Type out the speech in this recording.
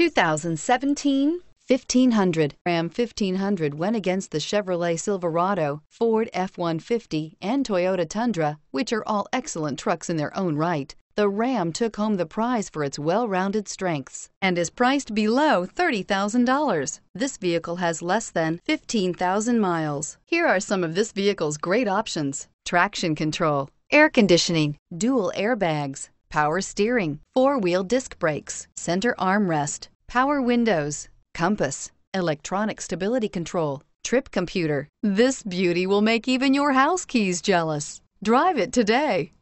2017 1500. Ram 1500 went against the Chevrolet Silverado, Ford F-150, and Toyota Tundra, which are all excellent trucks in their own right. The Ram took home the prize for its well-rounded strengths and is priced below $30,000. This vehicle has less than 15,000 miles. Here are some of this vehicle's great options: traction control, air conditioning, dual airbags, power steering, four-wheel disc brakes, center armrest, power windows, compass, electronic stability control, trip computer. This beauty will make even your house keys jealous. Drive it today.